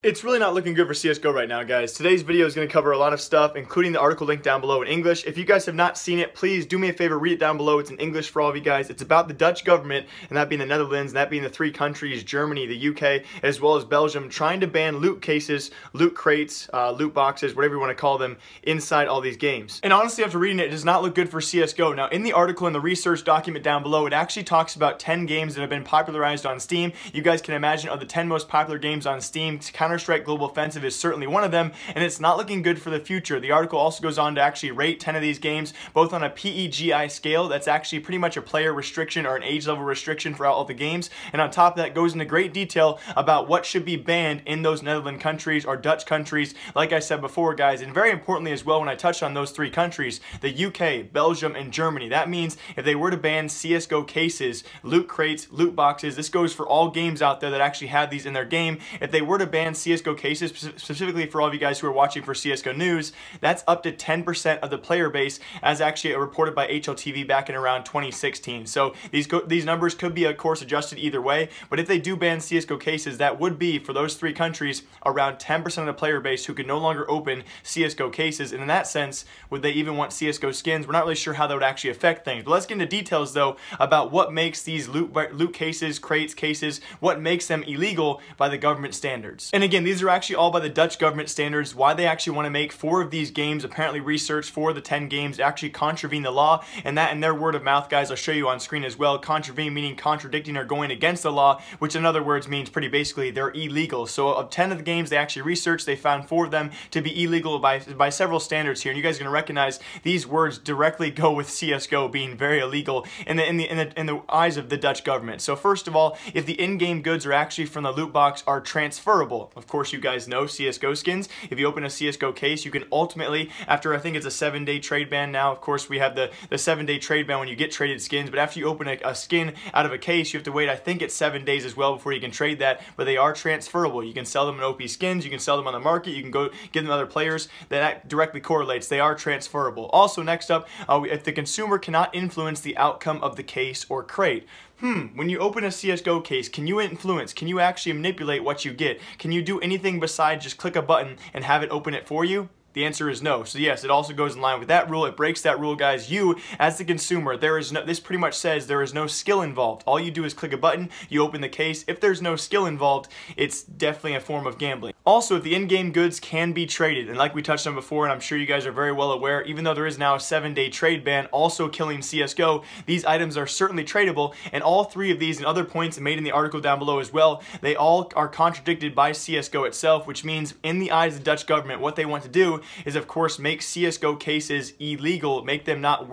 It's really not looking good for CSGO right now, guys. Today's video is going to cover a lot of stuff, including the article linked down below in English. If you guys have not seen it, please do me a favor, read it down below. It's in English for all of you guys. It's about the Dutch government, and that being the Netherlands, and that being the three countries, Germany, the UK, as well as Belgium, trying to ban loot cases, loot crates, loot boxes, whatever you want to call them, inside all these games. And honestly, after reading it, it does not look good for CSGO. Now, in the article, in the research document down below, it actually talks about 10 games that have been popularized on Steam. You guys can imagine of the 10 most popular games on Steam, Counter Strike Global Offensive is certainly one of them, and it's not looking good for the future. The article also goes on to actually rate 10 of these games, both on a PEGI scale, that's actually pretty much a player restriction or an age level restriction for all the games, and on top of that goes into great detail about what should be banned in those Netherlands countries or Dutch countries, like I said before, guys, and very importantly as well when I touched on those three countries, the UK, Belgium, and Germany. That means if they were to ban CSGO cases, loot crates, loot boxes, this goes for all games out there that actually have these in their game, if they were to ban CSGO cases, specifically for all of you guys who are watching for CSGO news, that's up to 10% of the player base, as actually reported by HLTV back in around 2016. So these numbers could be, of course, adjusted either way, but if they do ban CSGO cases, that would be, for those three countries, around 10% of the player base who could no longer open CSGO cases, and in that sense, would they even want CSGO skins? We're not really sure how that would actually affect things, but let's get into details, though, about what makes these loot cases, crates, cases, what makes them illegal by the government standards. And again, these are actually all by the Dutch government standards, why they actually want to make 4 of these games, apparently research for the 10 games, actually contravene the law, and that in their word of mouth, guys, I'll show you on screen as well. Contravene meaning contradicting or going against the law, which in other words means pretty basically they're illegal. So of 10 of the games they actually researched, they found 4 of them to be illegal by several standards here, and you guys are going to recognize these words directly go with CSGO being very illegal in the eyes of the Dutch government. So first of all, if the in-game goods are actually from the loot box are transferable, of course, you guys know CSGO skins. If you open a CSGO case, you can ultimately, after I think it's a 7-day trade ban now, of course, we have the 7-day trade ban when you get traded skins, but after you open a skin out of a case, you have to wait, I think it's 7 days as well before you can trade that, but they are transferable. You can sell them in OP skins, you can sell them on the market, you can go give them to other players. That directly correlates. They are transferable. Also, next up, if the consumer cannot influence the outcome of the case or crate. When you open a CSGO case, can you influence? Can you actually manipulate what you get? Can you do anything besides just click a button and have it open it for you? The answer is no. So yes, it also goes in line with that rule. It breaks that rule, guys. You, as the consumer, there is no, this pretty much says there is no skill involved. All you do is click a button, you open the case. If there's no skill involved, it's definitely a form of gambling. Also, if the in-game goods can be traded, and like we touched on before, and I'm sure you guys are very well aware, even though there is now a 7-day trade ban, also killing CSGO, these items are certainly tradable, and all 3 of these and other points made in the article down below as well, they all are contradicted by CSGO itself, which means in the eyes of the Dutch government, what they want to do is, of course, make CSGO cases illegal, make them not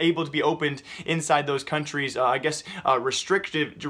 able to be opened inside those countries, I guess, restrictive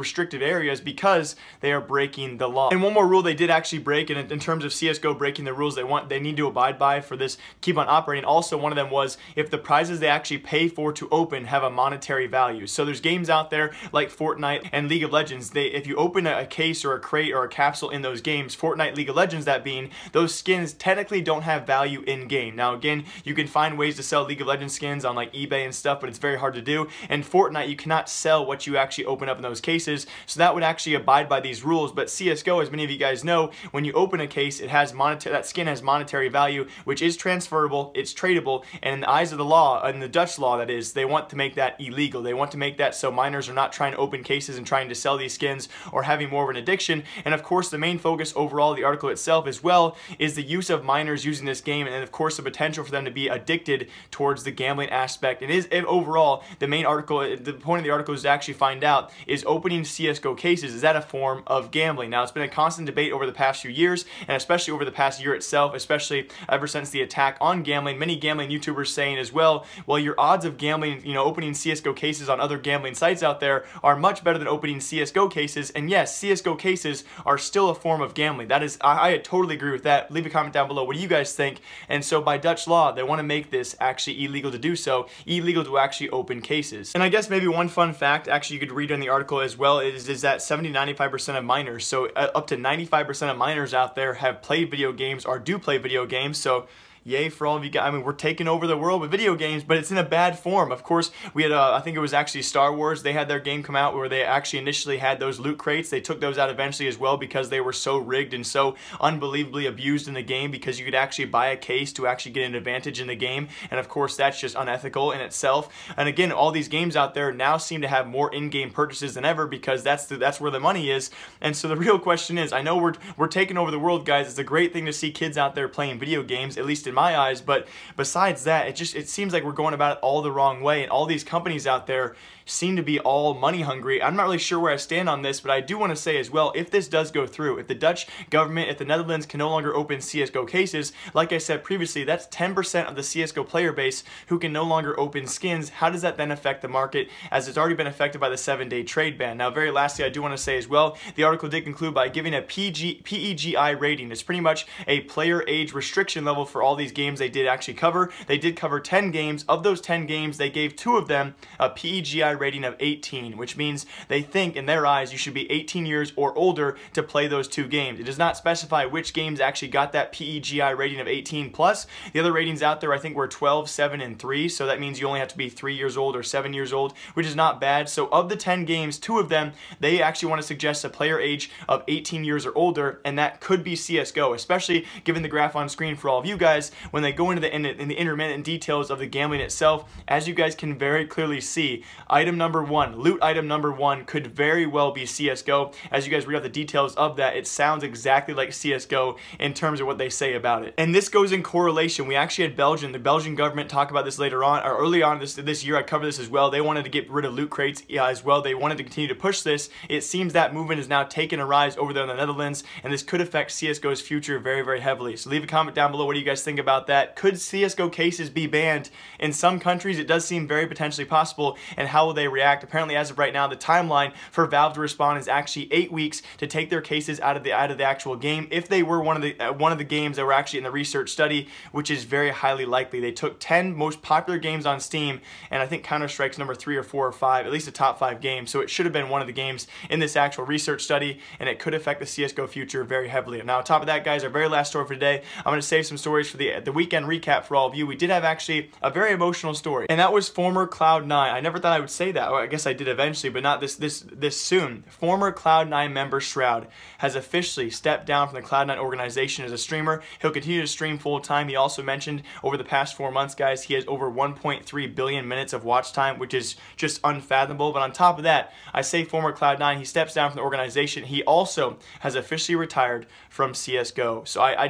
areas, because they are breaking the law. And one more rule they did actually break, and in terms of CSGO breaking the rules they need to abide by for this, keep on operating. Also, one of them was if the prizes they actually pay for to open have a monetary value. So there's games out there like Fortnite and League of Legends. If you open a case or a crate or a capsule in those games, Fortnite, League of Legends, that being, those skins technically don't have value in game. Now again, you can find ways to sell League of Legends skins on like eBay and stuff, but it's very hard to do. And Fortnite, you cannot sell what you actually open up in those cases, so that would actually abide by these rules. But CSGO, as many of you guys know, when you open a case, it has that skin has monetary value, which is transferable, it's tradable, and in the eyes of the law, in the Dutch law that is, they want to make that illegal. They want to make that so minors are not trying to open cases and trying to sell these skins or having more of an addiction. And of course, the main focus overall of the article itself as well is the use of minors using this game, and of course the potential for them to be addicted towards the gambling aspect. It is overall the main article, the point of the article is to actually find out is opening CSGO cases, is that a form of gambling? Now it's been a constant debate over the past few years, and especially over the past year itself, especially ever since the attack on gambling, many gambling YouTubers saying as well, well, your odds of gambling, you know, opening CSGO cases on other gambling sites out there are much better than opening CSGO cases. And yes, CSGO cases are still a form of gambling. That is, I totally agree with that. Leave a comment down below. What do you guys think? And so by Dutch law, they want to make this actually illegal to do so, illegal to actually open cases. And I guess maybe one fun fact, actually you could read in the article as well, is that 70–95% of minors, so up to 95% of minors out there have played video games or do play video games, so Yay for all of you guys. I mean, we're taking over the world with video games, but it's in a bad form. Of course, we had, I think it was actually Star Wars. They had their game come out where they actually initially had those loot crates. They took those out eventually as well because they were so rigged and so unbelievably abused in the game, because you could actually buy a case to actually get an advantage in the game. And of course, that's just unethical in itself. And again, all these games out there now seem to have more in-game purchases than ever, because that's where the money is. And so the real question is, I know we're taking over the world, guys. It's a great thing to see kids out there playing video games, at least in my eyes, but besides that, it seems like we're going about it all the wrong way, and all these companies out there seem to be all money hungry. I'm not really sure where I stand on this, but I do want to say as well, if this does go through, if the Dutch government, if the Netherlands can no longer open CSGO cases, like I said previously, that's 10% of the CSGO player base who can no longer open skins. How does that then affect the market, as it's already been affected by the 7-day trade ban? Now, very lastly, I do want to say as well, the article did conclude by giving a PEGI rating. It's pretty much a player age restriction level for all these games they did actually cover. They did cover 10 games. Of those 10 games, they gave 2 of them a PEGI rating of 18, which means they think in their eyes you should be 18 years or older to play those 2 games. It does not specify which games actually got that PEGI rating of 18 plus. The other ratings out there I think were 12, 7, and 3, so that means you only have to be 3 years old or 7 years old, which is not bad. So of the 10 games, 2 of them, they actually want to suggest a player age of 18 years or older, and that could be CSGO, especially given the graph on screen for all of you guys. When they go into the intermittent details of the gambling itself, as you guys can very clearly see, item number 1, loot item number 1, could very well be CSGO. As you guys read out the details of that, it sounds exactly like CSGO in terms of what they say about it. And this goes in correlation. We actually had the Belgian government talk about this later on, or early on this year. I covered this as well. They wanted to get rid of loot crates as well. They wanted to continue to push this. It seems that movement is now taking a rise over there in the Netherlands, and this could affect CSGO's future very, very heavily. So leave a comment down below. What do you guys think about that? Could CSGO cases be banned? In some countries, it does seem very potentially possible, and how will they react? Apparently, as of right now, the timeline for Valve to respond is actually 8 weeks to take their cases out of the actual game. If they were one of the games that were actually in the research study, which is very highly likely, they took 10 most popular games on Steam, and I think Counter Strike's number 3 or 4 or 5, at least the top 5 games. So it should have been one of the games in this actual research study, and it could affect the CSGO future very heavily. Now, on top of that, guys, our very last story for today, I'm going to save some stories for the weekend recap for all of you. We did have actually a very emotional story, and that was former Cloud9. I never thought I would say that. Well, I guess I did eventually, but not this soon. Former Cloud9 member Shroud has officially stepped down from the Cloud9 organization as a streamer. He'll continue to stream full time. He also mentioned over the past 4 months, guys, he has over 1.3 billion minutes of watch time, which is just unfathomable. But on top of that, I say former Cloud9, he steps down from the organization. He also has officially retired from CSGO. So I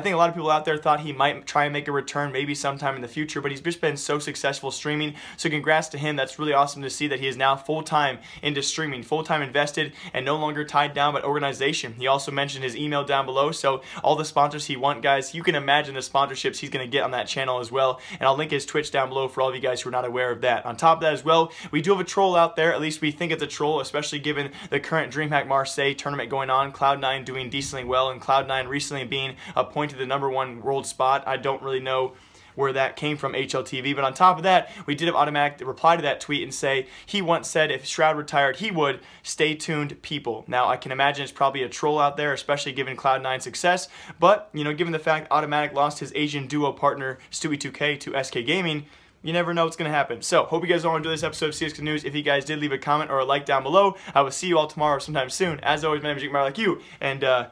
think a lot of people out there thought he might try and make a return maybe sometime in the future, but he's just been so successful streaming. So congrats to him. That's really awesome to see that he is now full-time into streaming, full-time invested, and no longer tied down by organization. He also mentioned his email down below. So all the sponsors he wants, guys, you can imagine the sponsorships he's going to get on that channel as well. And I'll link his Twitch down below for all of you guys who are not aware of that. On top of that as well, we do have a troll out there. At least we think it's a troll, especially given the current DreamHack Marseille tournament going on, Cloud9 doing decently well, and Cloud9 recently being appointed the #1 world spot. I don't really know where that came from, HLTV. But on top of that, we did have automatic reply to that tweet and say, he once said if Shroud retired, he would. Stay tuned, people. Now, I can imagine it's probably a troll out there, especially given Cloud9's success. But, you know, given the fact Automatic lost his Asian duo partner, Stewie2K, to SK Gaming, you never know what's going to happen. So, hope you guys all enjoy this episode of CSGO News. If you guys did, leave a comment or a like down below. I will see you all tomorrow sometime soon. As always, my name is Jake Meyer, like you, and,